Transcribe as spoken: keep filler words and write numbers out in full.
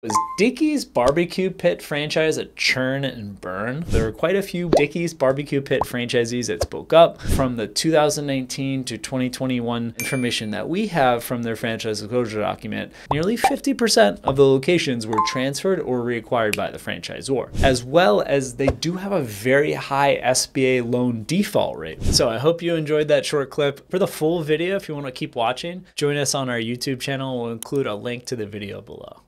Was Dickey's Barbecue Pit franchise a churn and burn? There were quite a few Dickey's Barbecue Pit franchisees that spoke up. From the two thousand nineteen to twenty twenty-one information that we have from their franchise disclosure document, nearly fifty percent of the locations were transferred or reacquired by the franchisor, as well as they do have a very high S B A loan default rate. So I hope you enjoyed that short clip. For the full video, if you want to keep watching, join us on our YouTube channel. We'll include a link to the video below.